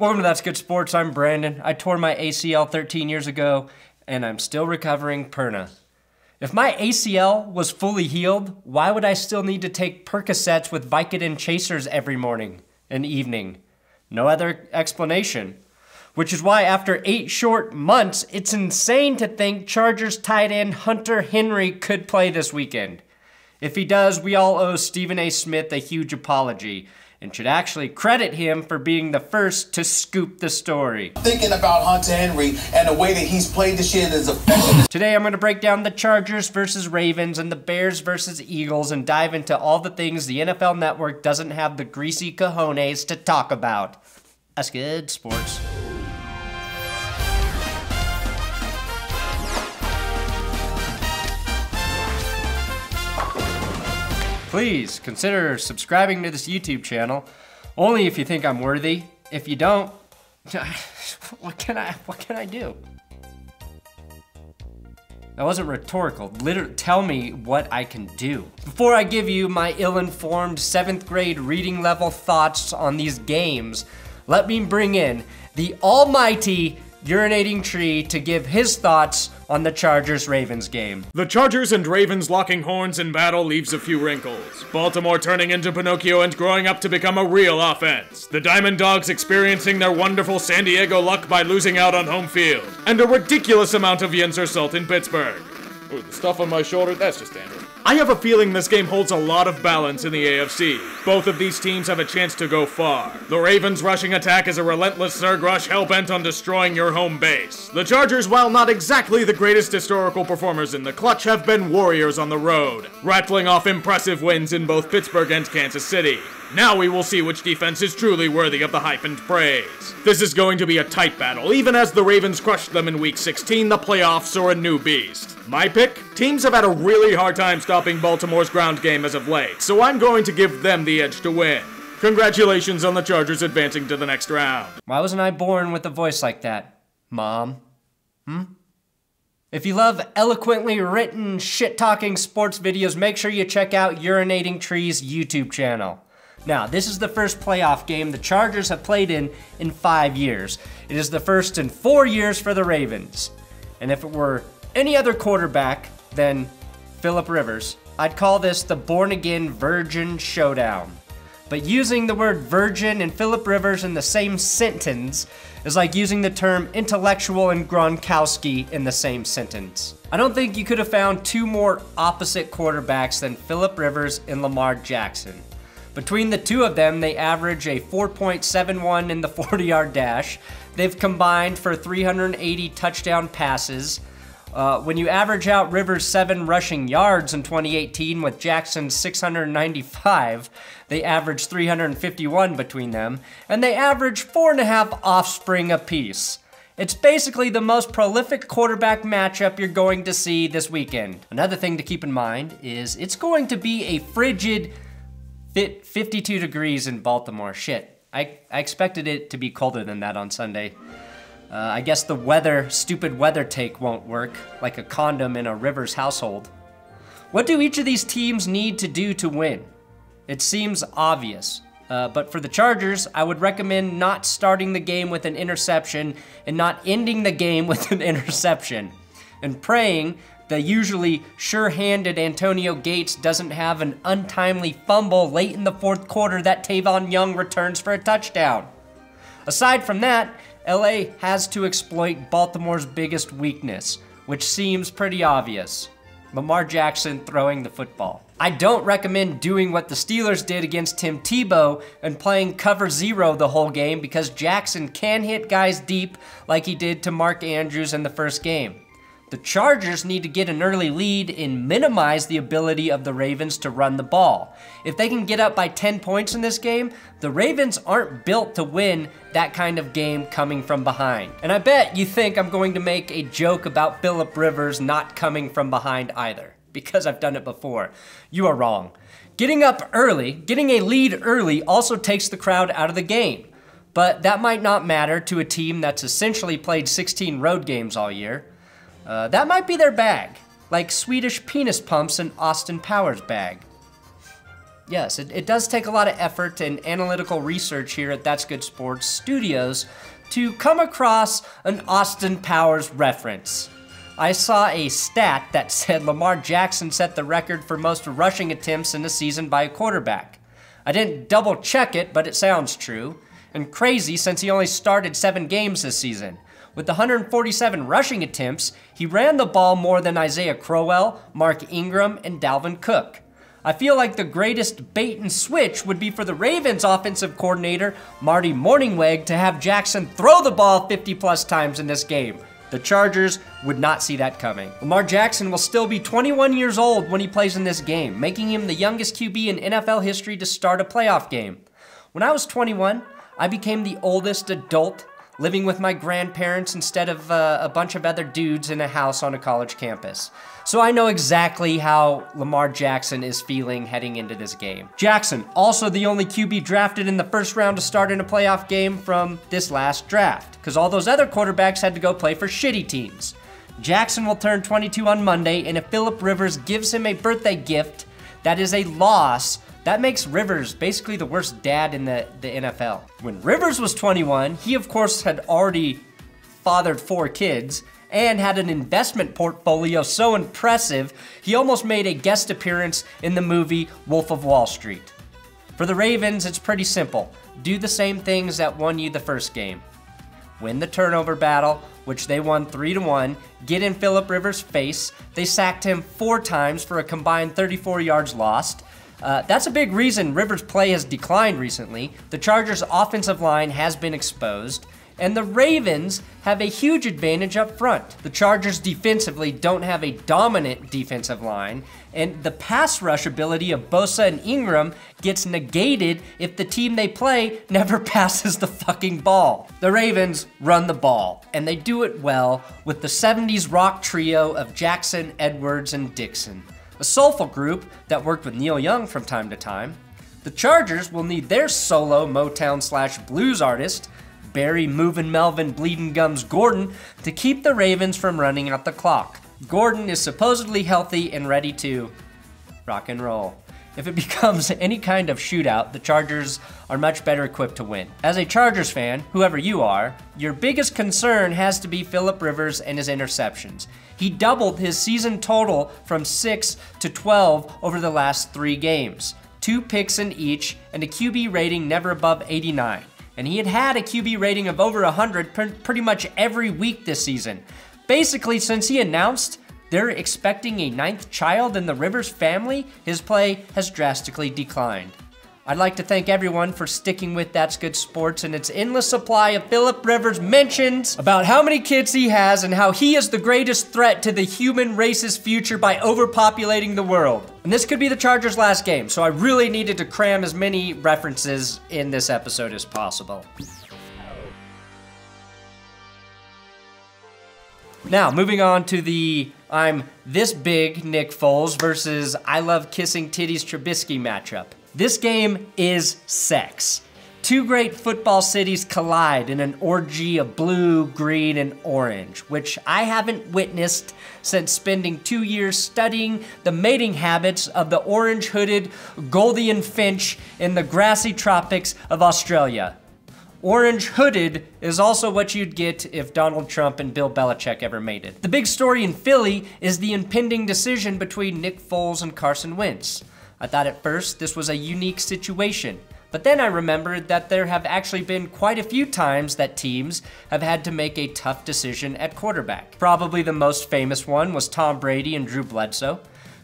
Welcome to That's Good Sports. I'm Brandon. I tore my ACL 13 years ago, and I'm still recovering Perna. If my ACL was fully healed, why would I still need to take Percocets with Vicodin chasers every morning and evening? No other explanation. Which is why after 8 short months, it's insane to think Chargers tight end Hunter Henry could play this weekend. If he does, we all owe Stephen A. Smith a huge apology and should actually credit him for being the first to scoop the story. Thinking about Hunter Henry and the way that he's played this year is effective. Today I'm going to break down the Chargers versus Ravens and the Bears versus Eagles and dive into all the things the NFL Network doesn't have the greasy cojones to talk about. That's Good Sports. Please consider subscribing to this YouTube channel, only if you think I'm worthy. If you don't, what can I do? That wasn't rhetorical. Literally, tell me what I can do. Before I give you my ill-informed 7th grade reading level thoughts on these games, let me bring in the almighty Urinating Tree to give his thoughts on the Chargers-Ravens game. The Chargers and Ravens locking horns in battle leaves a few wrinkles. Baltimore turning into Pinocchio and growing up to become a real offense. The Diamond Dogs experiencing their wonderful San Diego luck by losing out on home field. And a ridiculous amount of Yinzer salt in Pittsburgh. Ooh, the stuff on my shoulder, that's just standard. I have a feeling this game holds a lot of balance in the AFC. Both of these teams have a chance to go far. The Ravens' rushing attack is a relentless Zerg rush hell-bent on destroying your home base. The Chargers, while not exactly the greatest historical performers in the clutch, have been warriors on the road, rattling off impressive wins in both Pittsburgh and Kansas City. Now we will see which defense is truly worthy of the hype and praise. This is going to be a tight battle, even as the Ravens crushed them in Week 16, the playoffs are a new beast. My pick? Teams have had a really hard time stopping Baltimore's ground game as of late, so I'm going to give them the edge to win. Congratulations on the Chargers advancing to the next round. Why wasn't I born with a voice like that, Mom? If you love eloquently written, shit-talking sports videos, make sure you check out Urinating Tree's YouTube channel. Now, this is the first playoff game the Chargers have played in 5 years. It is the first in 4 years for the Ravens. And if it were any other quarterback than Philip Rivers, I'd call this the born-again virgin showdown. But using the word virgin and Philip Rivers in the same sentence is like using the term intellectual and Gronkowski in the same sentence. I don't think you could have found two more opposite quarterbacks than Philip Rivers and Lamar Jackson. Between the two of them, they average a 4.71 in the 40-yard dash. They've combined for 380 touchdown passes. When you average out Rivers' 7 rushing yards in 2018 with Jackson's 695, they average 351 between them, and they average 4.5 offspring apiece. It's basically the most prolific quarterback matchup you're going to see this weekend. Another thing to keep in mind is it's going to be a frigid 52 degrees in Baltimore. Shit, I expected it to be colder than that on Sunday. I guess the stupid weather take won't work, like a condom in a Rivers household. What do each of these teams need to do to win? It seems obvious, but for the Chargers, I would recommend not starting the game with an interception and not ending the game with an interception, and praying the usually sure-handed Antonio Gates doesn't have an untimely fumble late in the 4th quarter that Tavon Young returns for a touchdown. Aside from that, LA has to exploit Baltimore's biggest weakness, which seems pretty obvious. Lamar Jackson throwing the football. I don't recommend doing what the Steelers did against Tim Tebow and playing cover zero the whole game because Jackson can hit guys deep like he did to Mark Andrews in the first game. The Chargers need to get an early lead and minimize the ability of the Ravens to run the ball. If they can get up by 10 points in this game, the Ravens aren't built to win that kind of game coming from behind. And I bet you think I'm going to make a joke about Philip Rivers not coming from behind either, because I've done it before. You are wrong. Getting up early, getting a lead early also takes the crowd out of the game, but that might not matter to a team that's essentially played 16 road games all year. That might be their bag, like Swedish penis pumps in Austin Powers' bag. Yes, it does take a lot of effort and analytical research here at That's Good Sports Studios to come across an Austin Powers reference. I saw a stat that said Lamar Jackson set the record for most rushing attempts in a season by a quarterback. I didn't double check it, but it sounds true. And crazy since he only started 7 games this season. With 147 rushing attempts, he ran the ball more than Isaiah Crowell, Mark Ingram, and Dalvin Cook. I feel like the greatest bait and switch would be for the Ravens offensive coordinator, Marty Morningweg, to have Jackson throw the ball 50-plus times in this game. The Chargers would not see that coming. Lamar Jackson will still be 21 years old when he plays in this game, making him the youngest QB in NFL history to start a playoff game. When I was 21, I became the oldest adult living with my grandparents instead of a bunch of other dudes in a house on a college campus. So I know exactly how Lamar Jackson is feeling heading into this game. Jackson, also the only QB drafted in the first round to start in a playoff game from this last draft, because all those other quarterbacks had to go play for shitty teams. Jackson will turn 22 on Monday, and if Philip Rivers gives him a birthday gift, that is a loss. That makes Rivers basically the worst dad in the NFL. When Rivers was 21, he of course had already fathered 4 kids and had an investment portfolio so impressive, he almost made a guest appearance in the movie Wolf of Wall Street. For the Ravens, it's pretty simple. Do the same things that won you the first game. Win the turnover battle, which they won 3-1, get in Philip Rivers' face. They sacked him 4 times for a combined 34 yards lost. That's a big reason Rivers' play has declined recently. The Chargers' offensive line has been exposed, and the Ravens have a huge advantage up front. The Chargers defensively don't have a dominant defensive line, and the pass rush ability of Bosa and Ingram gets negated if the team they play never passes the fucking ball. The Ravens run the ball, and they do it well with the 70s rock trio of Jackson, Edwards, and Dixon. A soulful group that worked with Neil Young from time to time. The Chargers will need their solo Motown/blues artist, Barry Movin' Melvin Bleedin' Gums Gordon, to keep the Ravens from running out the clock. Gordon is supposedly healthy and ready to rock and roll. If it becomes any kind of shootout, the Chargers are much better equipped to win. As a Chargers fan, whoever you are, your biggest concern has to be Philip Rivers and his interceptions. He doubled his season total from 6 to 12 over the last 3 games. 2 picks in each and a QB rating never above 89. And he had a QB rating of over 100 pretty much every week this season. Basically, since he announced they're expecting a 9th child in the Rivers family, his play has drastically declined. I'd like to thank everyone for sticking with That's Good Sports and its endless supply of Philip Rivers mentions about how many kids he has and how he is the greatest threat to the human race's future by overpopulating the world. And this could be the Chargers' last game, so I really needed to cram as many references in this episode as possible. Now, moving on to the I'm this big Nick Foles versus I love kissing titties Trubisky matchup. This game is sex. 2 great football cities collide in an orgy of blue, green, and orange, which I haven't witnessed since spending 2 years studying the mating habits of the orange-hooded Goldian finch in the grassy tropics of Australia. Orange-hooded is also what you'd get if Donald Trump and Bill Belichick ever mated. The big story in Philly is the impending decision between Nick Foles and Carson Wentz. I thought at first this was a unique situation, but then I remembered that there have actually been quite a few times that teams have had to make a tough decision at quarterback. Probably the most famous one was Tom Brady and Drew Bledsoe.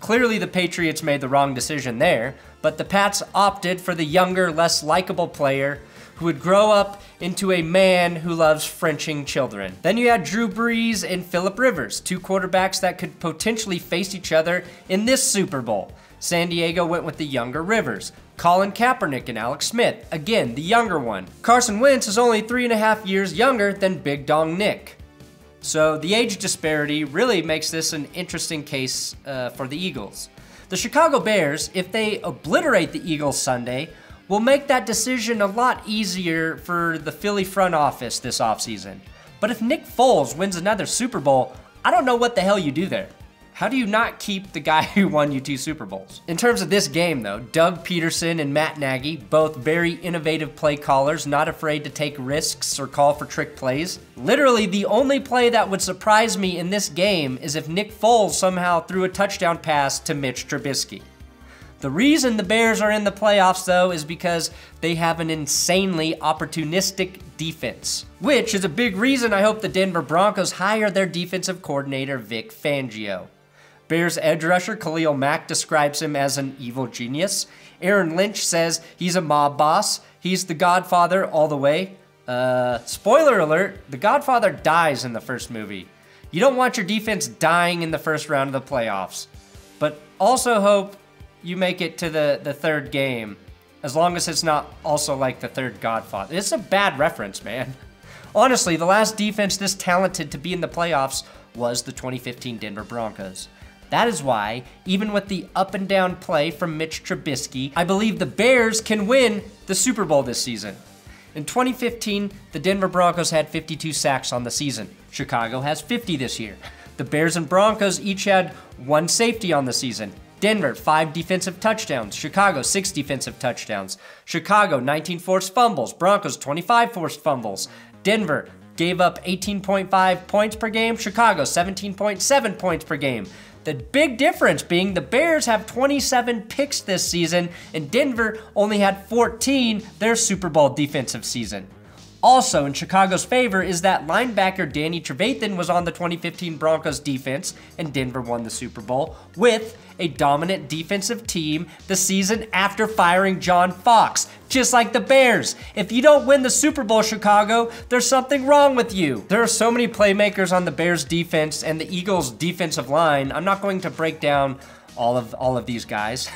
Clearly the Patriots made the wrong decision there, but the Pats opted for the younger, less likable player who would grow up into a man who loves Frenching children. Then you had Drew Brees and Philip Rivers, 2 quarterbacks that could potentially face each other in this Super Bowl. San Diego went with the younger Rivers. Colin Kaepernick and Alex Smith, again, the younger one. Carson Wentz is only 3.5 years younger than Big Dong Nick. So the age disparity really makes this an interesting case for the Eagles. The Chicago Bears, if they obliterate the Eagles Sunday, will make that decision a lot easier for the Philly front office this offseason. But if Nick Foles wins another Super Bowl, I don't know what the hell you do there. How do you not keep the guy who won you 2 Super Bowls? In terms of this game though, Doug Peterson and Matt Nagy, both very innovative play callers, not afraid to take risks or call for trick plays. Literally the only play that would surprise me in this game is if Nick Foles somehow threw a touchdown pass to Mitch Trubisky. The reason the Bears are in the playoffs though is because they have an insanely opportunistic defense, which is a big reason I hope the Denver Broncos hire their defensive coordinator Vic Fangio. Bears edge rusher Khalil Mack describes him as an evil genius. Aaron Lynch says he's a mob boss. He's the Godfather all the way. Spoiler alert, the Godfather dies in the first movie. You don't want your defense dying in the first round of the playoffs, but also hope you make it to the third game, as long as it's not also like the third Godfather. It's a bad reference, man. Honestly, the last defense this talented to be in the playoffs was the 2015 Denver Broncos. That is why, even with the up and down play from Mitch Trubisky, I believe the Bears can win the Super Bowl this season. In 2015, the Denver Broncos had 52 sacks on the season. Chicago has 50 this year. The Bears and Broncos each had 1 safety on the season. Denver, 5 defensive touchdowns. Chicago, 6 defensive touchdowns. Chicago, 19 forced fumbles. Broncos, 25 forced fumbles. Denver gave up 18.5 points per game. Chicago, 17.7 points per game. The big difference being the Bears have 27 picks this season and Denver only had 14 their Super Bowl defensive season. Also in Chicago's favor is that linebacker Danny Trevathan was on the 2015 Broncos defense and Denver won the Super Bowl with a dominant defensive team the season after firing John Fox, just like the Bears. If you don't win the Super Bowl, Chicago, there's something wrong with you. There are so many playmakers on the Bears defense and the Eagles defensive line. I'm not going to break down all of these guys.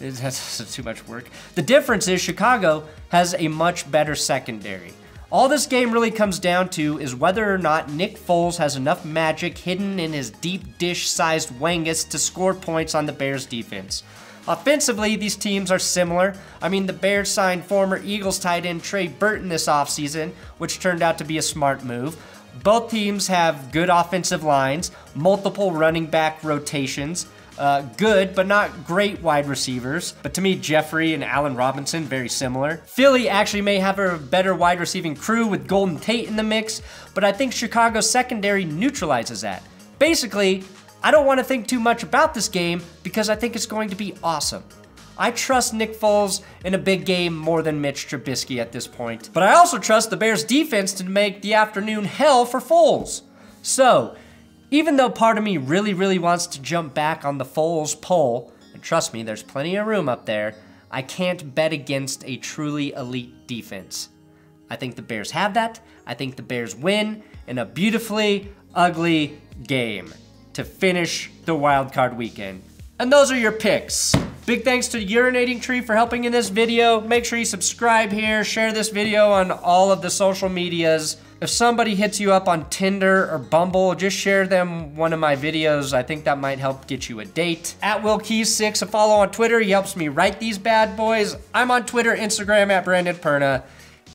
That's too much work. The difference is Chicago has a much better secondary. All this game really comes down to is whether or not Nick Foles has enough magic hidden in his deep dish-sized wangus to score points on the Bears defense. Offensively, these teams are similar. I mean, the Bears signed former Eagles tight end Trey Burton this offseason, which turned out to be a smart move. Both teams have good offensive lines, multiple running back rotations, good but not great wide receivers. But to me, Jeffrey and Allen Robinson, very similar. Philly actually may have a better wide receiving crew with Golden Tate in the mix, but I think Chicago's secondary neutralizes that. Basically, I don't want to think too much about this game because I think it's going to be awesome. I trust Nick Foles in a big game more than Mitch Trubisky at this point, but I also trust the Bears defense to make the afternoon hell for Foles. So, even though part of me really, wants to jump back on the Foles poll, and trust me, there's plenty of room up there, I can't bet against a truly elite defense. I think the Bears have that. I think the Bears win in a beautifully ugly game to finish the wild card weekend. And those are your picks. Big thanks to Urinating Tree for helping in this video. Make sure you subscribe here, share this video on all of the social medias. If somebody hits you up on Tinder or Bumble, just share them one of my videos. I think that might help get you a date. @WillKeys6, a follow on Twitter. He helps me write these bad boys. I'm on Twitter, Instagram @BrandonPerna.